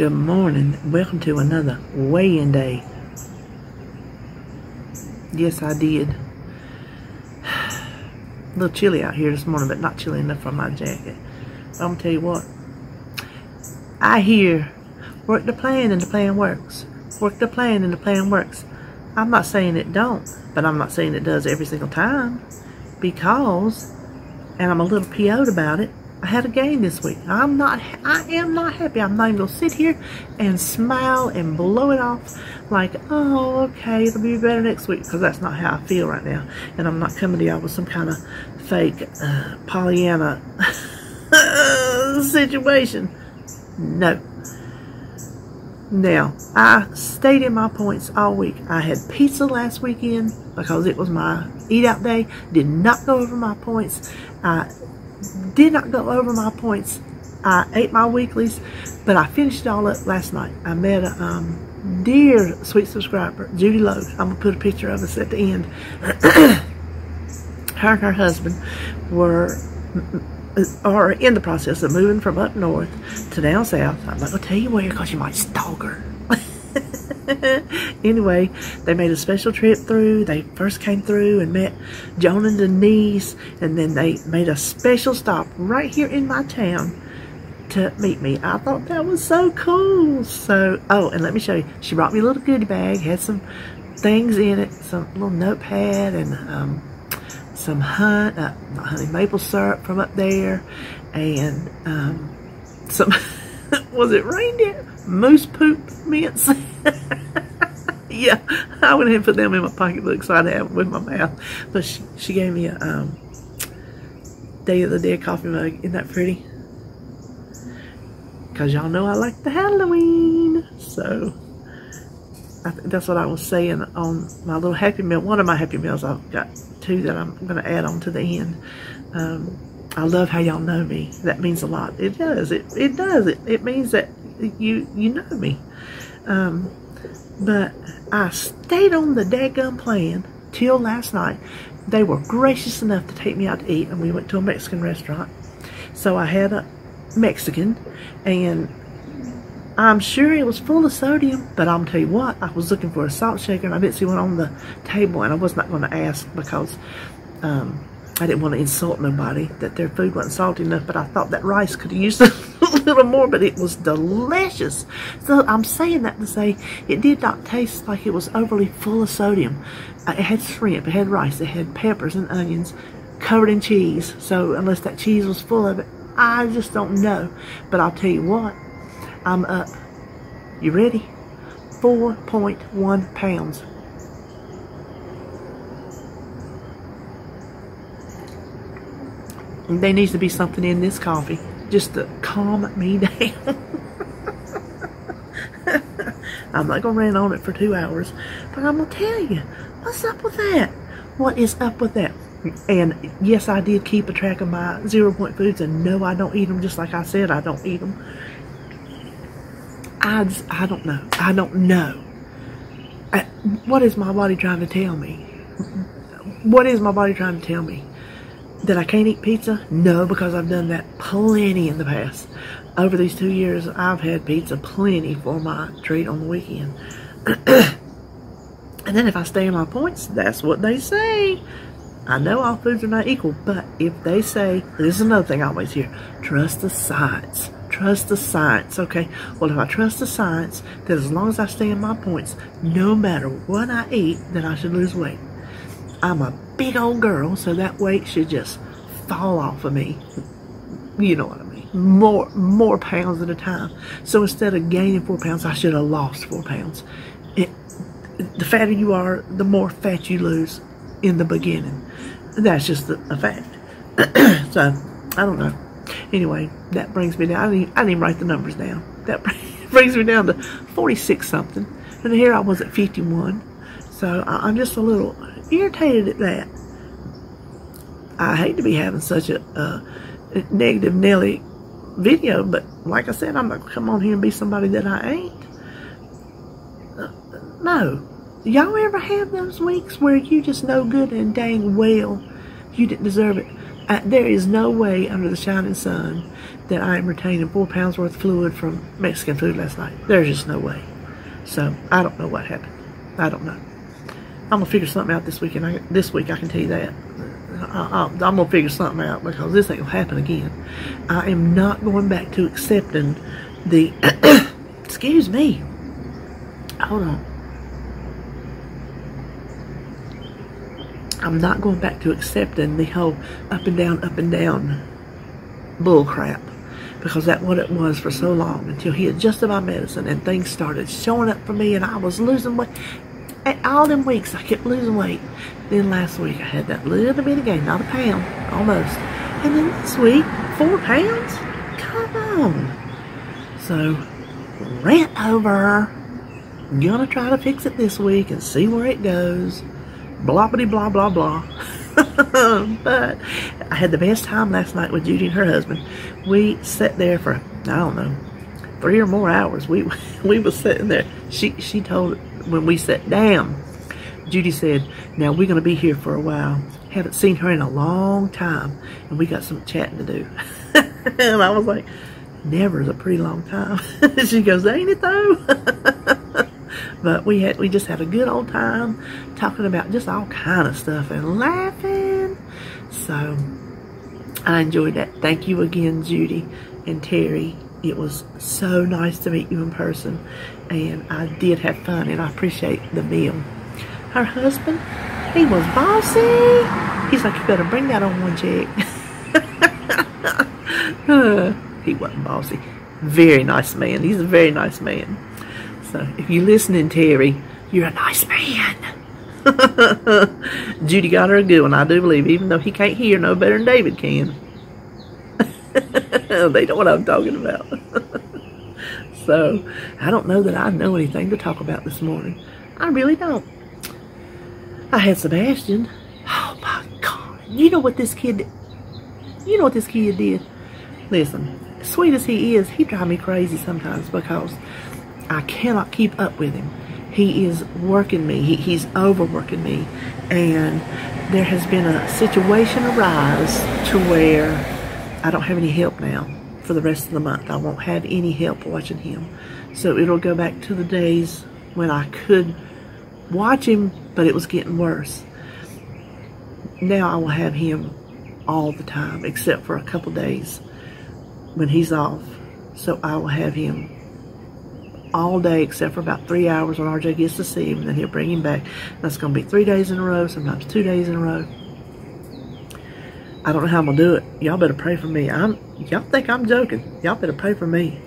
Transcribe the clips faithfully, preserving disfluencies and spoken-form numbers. Good morning. Welcome to another weigh-in day. Yes, I did. A little chilly out here this morning, but not chilly enough for my jacket. But I'm going to tell you what. I hear, work the plan and the plan works. Work the plan and the plan works. I'm not saying it don't, but I'm not saying it does every single time. Because, and I'm a little P O'd about it, I had a game this week. I'm not, I am not happy. I'm not even gonna sit here and smile and blow it off like, oh, okay, it'll be better next week, because that's not how I feel right now. And I'm not coming to y'all with some kind of fake uh, Pollyanna situation. No. Now, I stayed in my points all week. I had pizza last weekend because it was my eat out day. Did not go over my points. I did not go over my points. I ate my weeklies, but I finished it all up last night. I met a um, dear sweet subscriber, Judy Lowe. I'm going to put a picture of us at the end. Her and her husband were are in the process of moving from up north to down south. I'm not going to tell you where because you might stalk her. Anyway, they made a special trip through. They first came through and met Joan and Denise, and then they made a special stop right here in my town to meet me. I thought that was so cool. So, oh, and let me show you. She brought me a little goodie bag, had some things in it, some little notepad and um, some honey, uh, not honey, maple syrup from up there, and um, some, was it reindeer? Moose poop mints. Yeah, I went ahead and put them in my pocketbook so I'd have them with my mouth. But she, she gave me a um, Day of the Dead coffee mug. Isn't that pretty? Because y'all know I like the Halloween. So, I th that's what I was saying on my little Happy Meal. One of my Happy Meals, I've got two that I'm going to add on to the end. Um, I love how y'all know me. That means a lot. It does. It, it does. It, it means that you you know me. Um, but I stayed on the daggum plan till last night. They were gracious enough to take me out to eat, and we went to a Mexican restaurant. So I had a Mexican, and I'm sure it was full of sodium, but I'm tell you what, I was looking for a salt shaker, and I didn't see one on the table, and I was not going to ask because um, I didn't want to insult nobody that their food wasn't salty enough, but I thought that rice could have used it. Little more, but it was delicious. So I'm saying that to say it did not taste like it was overly full of sodium. Uh, it had shrimp, it had rice, it had peppers and onions covered in cheese. So unless that cheese was full of it, I just don't know. But I'll tell you what, I'm up. You ready? four point one pounds. There needs to be something in this coffee just to calm me down. I'm not going to rant on it for two hours, but I'm going to tell you, what's up with that? What is up with that? And yes, I did keep a track of my zero point foods, and no, I don't eat them, just like I said, I don't eat them. I, just, I don't know. I don't know. I, what is my body trying to tell me? What is my body trying to tell me? That I can't eat pizza? No, because I've done that plenty in the past. Over these two years, I've had pizza plenty for my treat on the weekend. And then if I stay in my points, that's what they say. I know all foods are not equal, but if they say, this is another thing I always hear, trust the science. Trust the science, okay? Well, if I trust the science, that as long as I stay in my points, no matter what I eat, then I should lose weight. I'm a big old girl, so that weight should just fall off of me. You know what I mean? More more pounds at a time. So instead of gaining four pounds, I should have lost four pounds. It, the fatter you are, the more fat you lose in the beginning. That's just a, a fact. So, I don't know. Anyway, that brings me down. I didn't, I didn't even write the numbers down. That brings me down to forty-six something. And here I was at fifty-one. So, I, I'm just a little irritated at that. I hate to be having such a uh, negative Nelly video, but like I said, I'm not gonna come on here and be somebody that I ain't. Uh, no. Y'all ever have those weeks where you just know good and dang well you didn't deserve it? I, there is no way under the shining sun that I am retaining four pounds worth of fluid from Mexican food last night. There's just no way. So I don't know what happened. I don't know. I'm gonna figure something out this weekend. I, this week I can tell you that. I, I, I'm gonna figure something out because this ain't gonna happen again. I am not going back to accepting the. Excuse me. Hold on. I'm not going back to accepting the whole up and down, up and down bull crap, because that's what it was for so long until he adjusted my medicine and things started showing up for me and I was losing weight. And all them weeks I kept losing weight. Then last week I had that little bit of gain, not a pound, almost. And then this week, four pounds? Come on. So, rant over. I'm gonna try to fix it this week and see where it goes. Bloppity blah blah blah. But I had the best time last night with Judy and her husband. We sat there for, I don't know, three or more hours. We we was sitting there. She she told when we sat down, Judy said, "Now we're gonna be here for a while. Haven't seen her in a long time, and we got some chatting to do." And I was like, "Never is a pretty long time." She goes, "Ain't it though?" But we had we just had a good old time talking about just all kind of stuff and laughing. So I enjoyed that. Thank you again, Judy and Terry. It was so nice to meet you in person, and I did have fun, and I appreciate the meal. Her husband, he was bossy. He's like, "You better bring that on one check." uh, he wasn't bossy. Very nice man. He's a very nice man. So if you're listening, Terry, you're a nice man. Judy got her a good one, I do believe, even though he can't hear no better than David can. They know what I'm talking about. So I don't know that I know anything to talk about this morning. I really don't. I had Sebastian. Oh my God. You know what this kid, you know what this kid did? Listen, as sweet as he is, he drives me crazy sometimes because I cannot keep up with him. He is working me. He, he's overworking me. And there has been a situation arise to where I don't have any help now for the rest of the month. I won't have any help watching him. So it'll go back to the days when I could watch him, but it was getting worse. Now I will have him all the time, except for a couple days when he's off. So I will have him all day except for about three hours when R J gets to see him, and then he'll bring him back. That's going to be three days in a row, sometimes two days in a row. I don't know how I'm going to do it. Y'all better pray for me. I'm Y'all think I'm joking. Y'all better pray for me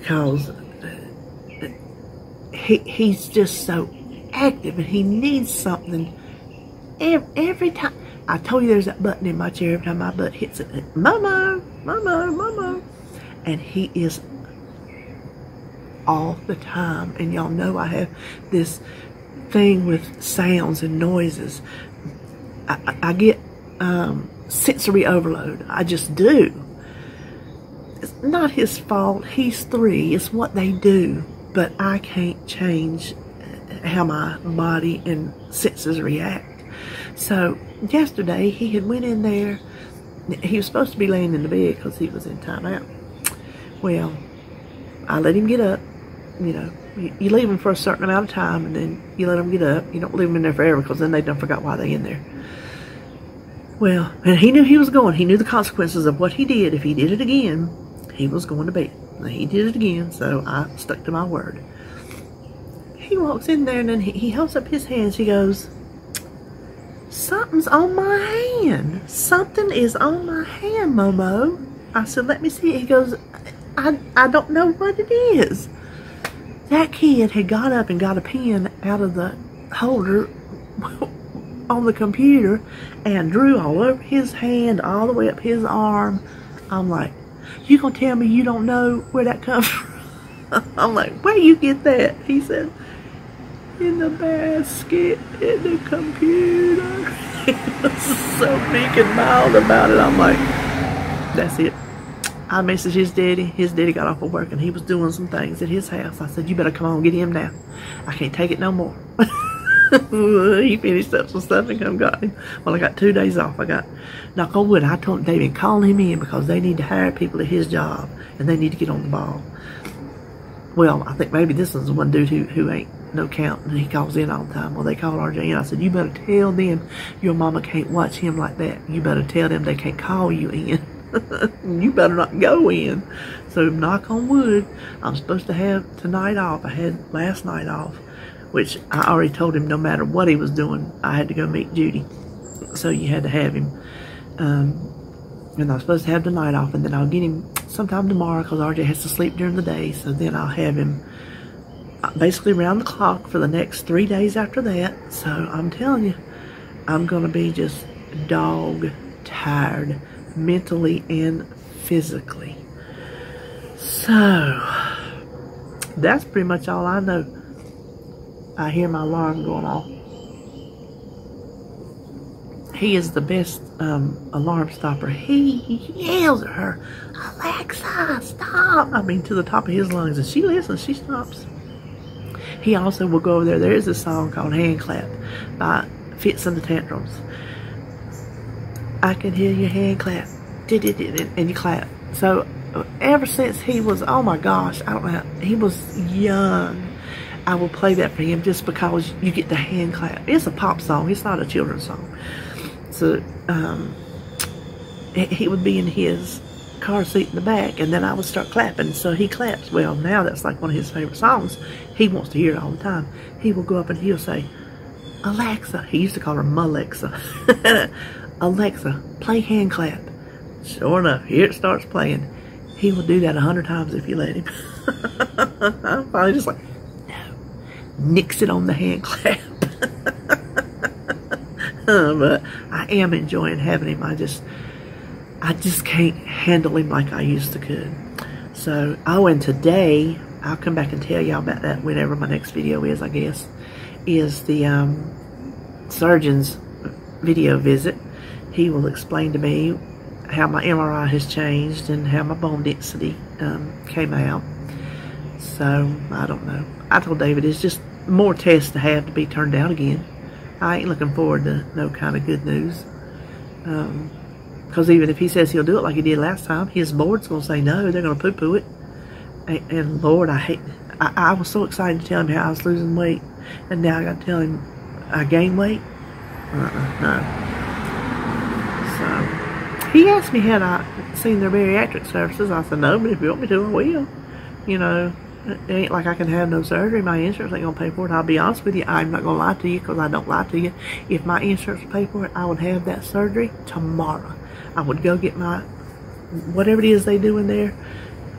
because he, he's just so active and he needs something every, every time. I told you there's that button in my chair every time my butt hits it. Momo, Momo, Momo. And he is all the time, and y'all know I have this thing with sounds and noises. I, I, I get um, sensory overload. I just do. It's not his fault. He's three. It's what they do. But I can't change how my body and senses react. So yesterday he had went in there. He was supposed to be laying in the bed because he was in timeout. Well, I let him get up. You know, you leave them for a certain amount of time, and then you let them get up. You don't leave them in there forever, because then they done forgot why they in there. Well, and he knew he was going. He knew the consequences of what he did. If he did it again, he was going to bed. And he did it again, so I stuck to my word. He walks in there, and then he, he holds up his hands. He goes, "Something's on my hand. Something is on my hand, Momo." I said, "Let me see it." He goes, I, I don't know what it is." That kid had got up and got a pen out of the holder on the computer and drew all over his hand, all the way up his arm. I'm like, "You gonna tell me you don't know where that comes from?" I'm like, "Where you get that?" He said, "In the basket, in the computer." He was so meek and mild about it. I'm like, that's it. I messaged his daddy. His daddy got off of work and he was doing some things at his house. I said, "You better come on, get him now. I can't take it no more." He finished up some stuff and come got me. Well, I got two days off. I got, knock on wood, I told him they've been calling him in because they need to hire people at his job and they need to get on the ball. Well, I think maybe this one's the one dude who, who ain't no count, and he calls in all the time. Well, they call R J in. I said, you better tell them your mama can't watch him like that. You better tell them they can't call you in. You better not go in. So, knock on wood, I'm supposed to have tonight off. I had last night off, which I already told him no matter what he was doing, I had to go meet Judy. So, you had to have him. Um, and I was supposed to have tonight off, and then I'll get him sometime tomorrow because R J has to sleep during the day. So, then I'll have him basically around the clock for the next three days after that. So, I'm telling you, I'm going to be just dog tired, mentally and physically. So that's pretty much all I know. I hear my alarm going off. He is the best um, alarm stopper. He yells at her, Alexa, stop. I mean, to the top of his lungs. And she listens, she stops. He also will go over there. There is a song called Hand Clap by Fitz and the Tantrums. I can hear your hand clap, and you clap. So ever since he was, oh my gosh, I don't know, he was young, I will play that for him just because you get the hand clap. It's a pop song. It's not a children's song. So um, he would be in his car seat in the back, and then I would start clapping. So he claps. Well, now that's like one of his favorite songs. He wants to hear it all the time. He will go up and he'll say, Alexa. He used to call her Malexa. Alexa, play Hand Clap. Sure enough, here it starts playing. He will do that a hundred times if you let him. I'm finally just like, no, nix it on the hand clap. But I am enjoying having him. I just, I just can't handle him like I used to could. So, oh, and today, I'll come back and tell y'all about that whenever my next video is, I guess, is the um, surgeon's video visit. He will explain to me how my M R I has changed and how my bone density um, came out. So, I don't know. I told David it's just more tests to have to be turned down again. I ain't looking forward to no kind of good news. Because um, even if he says he'll do it like he did last time, his board's going to say no. They're going to poo-poo it. And, and Lord, I hate... I, I was so excited to tell him how I was losing weight. And now I got to tell him I gained weight. Uh-uh, no. He asked me had I seen their bariatric services. I said, no, but if you want me to, I will. You know, it ain't like I can have no surgery. My insurance ain't going to pay for it. I'll be honest with you, I'm not going to lie to you because I don't lie to you. If my insurance paid for it, I would have that surgery tomorrow. I would go get my, whatever it is they do in there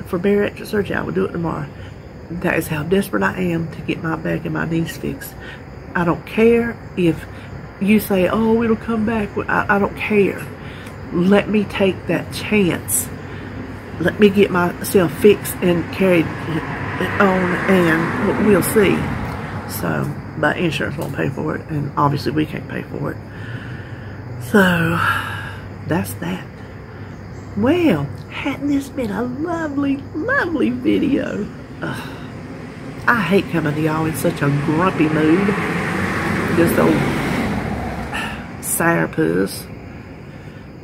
for bariatric surgery, I would do it tomorrow. That is how desperate I am to get my back and my knees fixed. I don't care if you say, oh, it'll come back. I, I don't care. Let me take that chance. Let me get myself fixed and carried on, and we'll see. So, but insurance won't pay for it, and obviously we can't pay for it. So, that's that. Well, hadn't this been a lovely, lovely video? Ugh. I hate coming to y'all in such a grumpy mood. Just old sourpuss.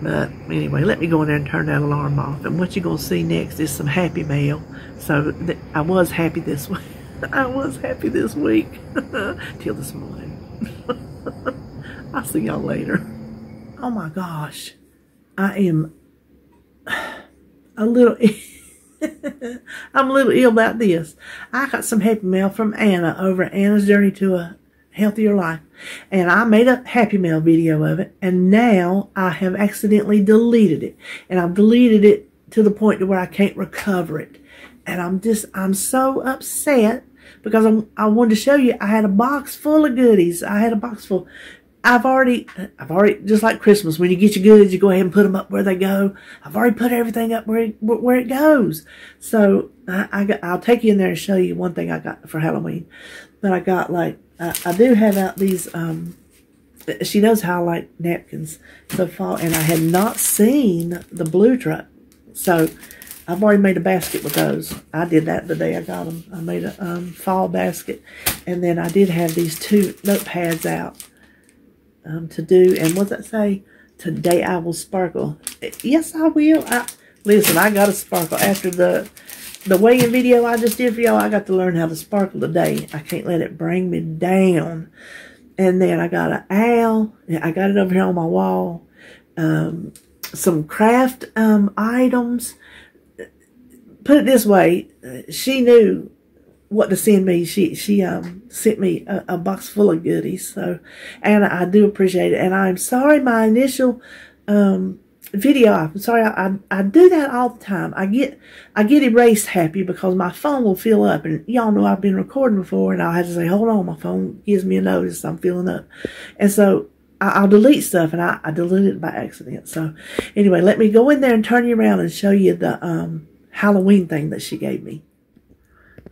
But anyway, let me go in there and turn that alarm off. And what you're going to see next is some happy mail. So th I was happy this week. I was happy this week. Till this morning. I'll see y'all later. Oh my gosh. I am a little... I'm a little ill about this. I got some happy mail from Anna over Anna's Journey to a Healthier Life, and I made a happy mail video of it, and now I have accidentally deleted it, and I've deleted it to the point to where I can't recover it, and I'm just I'm so upset because I'm, I wanted to show you I had a box full of goodies. I had a box full. I've already I've already just like Christmas, when you get your goods, you go ahead and put them up where they go. I've already put everything up where it, where it goes. So I, I got, I'll take you in there and show you one thing I got for Halloween. But I got like. Uh, I do have out these, um, she knows how I like napkins so far, and I had not seen the blue truck, so I've already made a basket with those. I did that the day I got them. I made a um, fall basket. And then I did have these two notepads out um, to do. And what does that say? Today I will sparkle. Yes, I will. I, listen, I got to sparkle. After the, the weigh-in video I just did for y'all, I got to learn how to sparkle today. I can't let it bring me down. And then I got an owl. I got it over here on my wall. Um, some craft um, items. Put it this way, she knew what to send me. She she um sent me a, a box full of goodies. So, Anna, I do appreciate it. And I'm sorry my initial um video. I'm sorry I, I I do that all the time. I get I get erased happy because my phone will fill up, and y'all know I've been recording before, and I'll have to say, hold on, my phone gives me a notice I'm filling up, and so. I'll delete stuff, and I, I delete it by accident. So, anyway, let me go in there and turn you around and show you the um, Halloween thing that she gave me.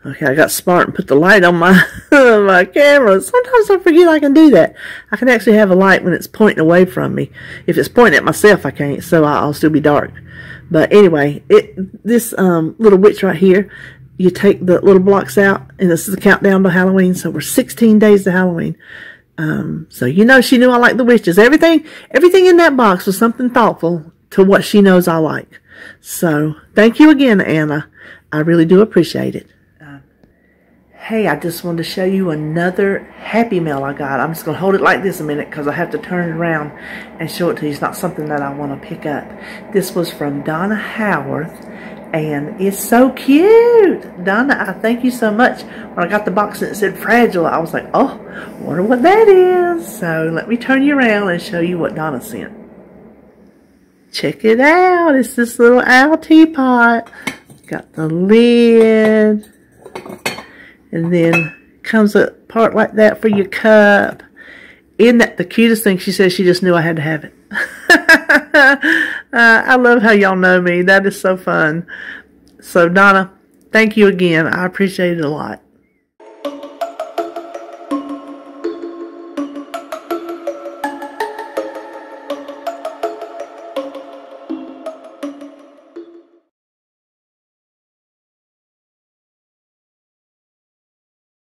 Okay, I got smart and put the light on my, my camera. Sometimes I forget I can do that. I can actually have a light when it's pointing away from me. If it's pointing at myself, I can't, so I'll still be dark. But anyway, it this um, little witch right here, you take the little blocks out, and this is the countdown to Halloween, so we're sixteen days to Halloween. Um, so you know she knew I like the witches. Everything, everything in that box was something thoughtful to what she knows I like. So thank you again, Anna. I really do appreciate it. Uh, hey, I just wanted to show you another happy mail I got. I'm just going to hold it like this a minute because I have to turn it around and show it to you. It's not something that I want to pick up. This was from Donna Howarth. And it's so cute. Donna, I thank you so much. When I got the box and it said fragile, I was like, oh, wonder what that is. So let me turn you around and show you what Donna sent. Check it out. It's this little owl teapot. Got the lid. And then comes a part like that for your cup. Isn't that the cutest thing? She says she just knew I had to have it. uh, I love how y'all know me. That is so fun. So Donna, thank you again. I appreciate it a lot.